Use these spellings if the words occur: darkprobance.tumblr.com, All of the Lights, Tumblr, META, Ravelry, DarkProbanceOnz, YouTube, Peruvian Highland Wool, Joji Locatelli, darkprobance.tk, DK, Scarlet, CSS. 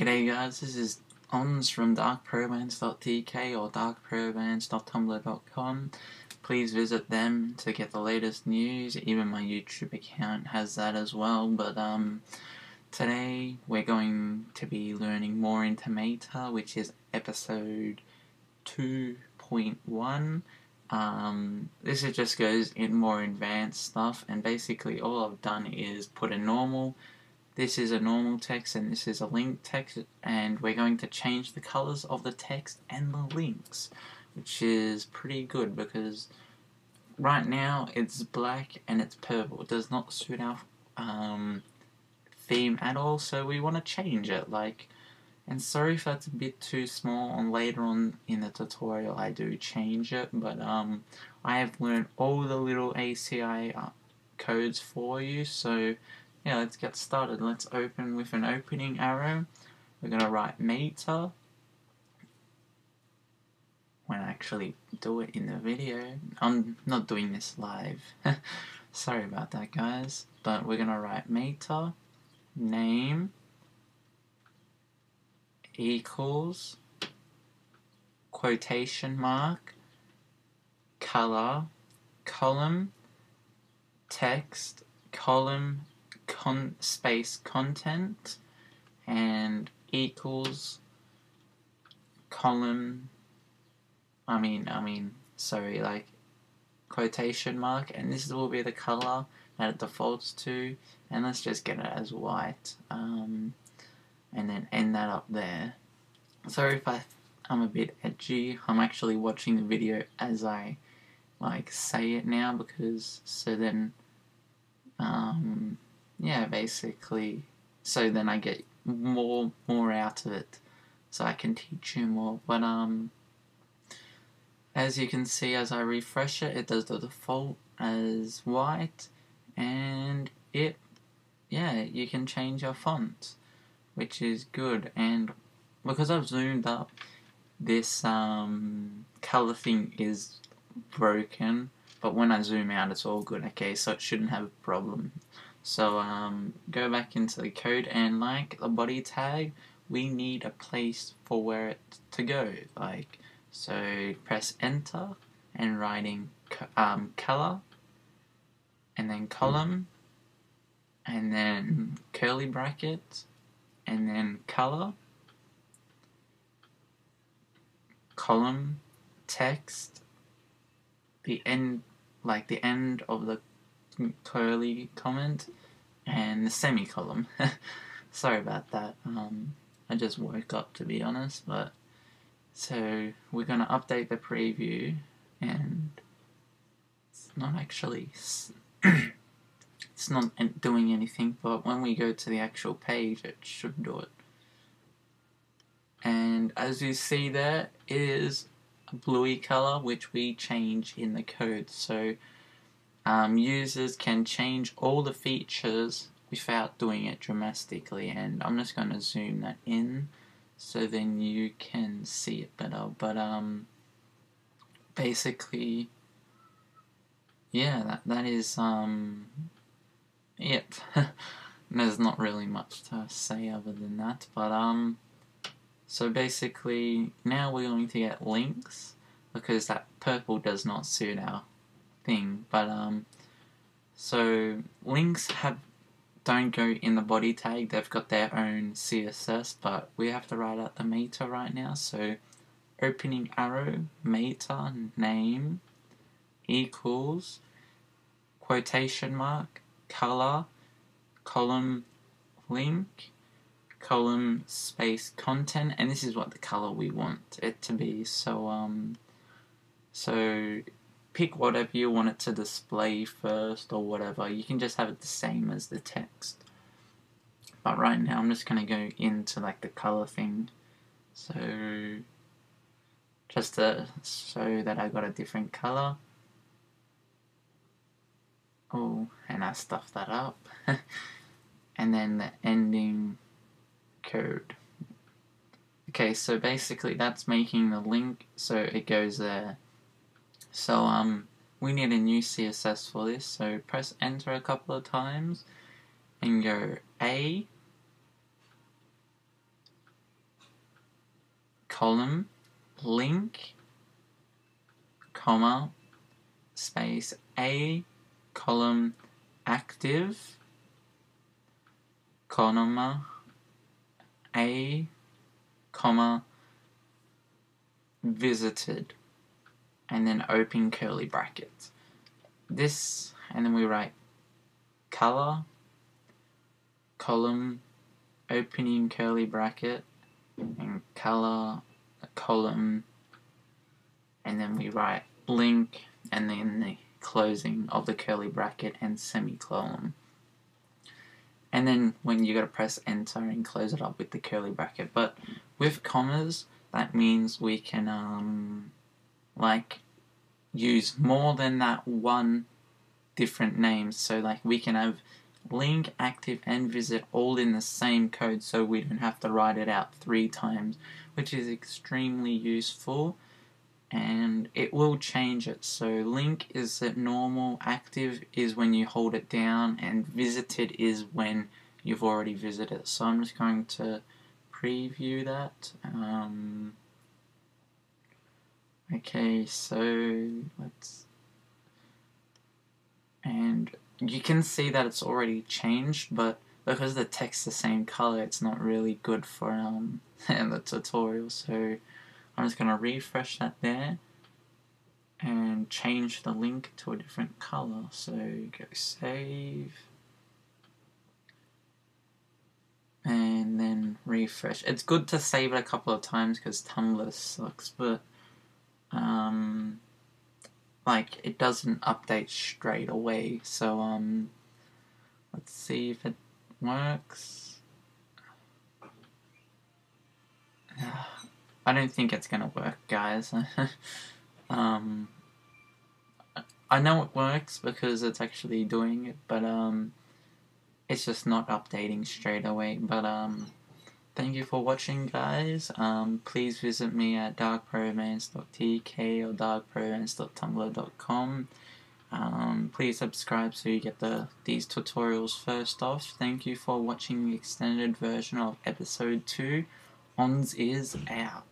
G'day guys, this is Onz from darkprobance.tk or darkprobance.tumblr.com. Please visit them to get the latest news. Even my YouTube account has that as well. But today we're going to be learning more into META, which is episode 2.1. This just goes in more advanced stuff, and basically all I've done is put a normal. This is a normal text and this is a linked text, and we're going to change the colors of the text and the links, which is pretty good because right now it's black and it's purple. It does not suit our theme at all, so we want to change it. And sorry if that's a bit too small, and later on in the tutorial I do change it, but I have learned all the little ACI codes for you, so yeah, let's get started. Let's open with an opening arrow. We're going to write META. When I actually do it in the video, I'm not doing this live. Sorry about that, guys. But we're going to write META name equals quotation mark color column text column space content and equals column quotation mark, and this will be the color that it defaults to, and let's just get it as white, and then end that up there. Sorry if I'm a bit edgy. I'm actually watching the video as I say it now, because so then yeah, basically, so then I get more out of it, so I can teach you more. But as you can see, as I refresh it, it does the default as white, and yeah, you can change your font, which is good. And because I've zoomed up, this color thing is broken, but when I zoom out, it's all good. Okay, so it shouldn't have a problem. So go back into the code, and like the body tag, we need a place for where it to go. So press enter and writing color, and then column, and then curly bracket, and then color, column, text, the end, the end of the curly comment, and the semicolon. Sorry about that. I just woke up, to be honest. But so we're gonna update the preview, and it's not actually it's not doing anything. But when we go to the actual page, it should do it. And as you see, there it is a bluey color, which we change in the code. So users can change all the features without doing it dramatically, and I'm just going to zoom that in so then you can see it better. But basically, yeah, that is it. There's not really much to say other than that. But so basically now we're going to get links, because that purple does not suit our thing. But so links don't go in the body tag. They've got their own CSS, but we have to write out the META right now. So opening arrow, META name equals quotation mark color column link column space content, and this is what the color we want it to be. So so pick whatever you want it to display first or whatever. You can just have it the same as the text, but right now I'm just going to go into the color thing, so just to show that I got a different color. Oh, and I stuffed that up. And then the ending code. Okay, so basically that's making the link, so it goes there. So we need a new CSS for this, so press enter a couple of times and go A column, link, comma, space A, column, active, comma, A, comma, visited, and then open curly brackets. This, and then we write color, column, opening curly bracket, and color, column, and then we write link, and then the closing of the curly bracket and semicolon. And then when you gotta press enter and close it up with the curly bracket. But with commas, that means we can use more than that one different name. So like we can have link, active, and visit all in the same code, so we don't have to write it out 3 times, which is extremely useful. And it will change it. So link is at normal, active is when you hold it down, and visited is when you've already visited. So I'm just going to preview that. Okay, so let's, and you can see that it's already changed, but because the text's the same color, it's not really good for the tutorial. So I'm just going to refresh that there and change the link to a different color. So go save and then refresh. It's good to save it a couple of times because Tumblr sucks, but it doesn't update straight away. So let's see if it works. I don't think it's gonna work, guys. I know it works because it's actually doing it, but it's just not updating straight away. But thank you for watching, guys. Please visit me at darkprobance.tk or darkprobance.tumblr.com. Please subscribe so you get these tutorials first off. Thank you for watching the extended version of episode 2. Onz is out.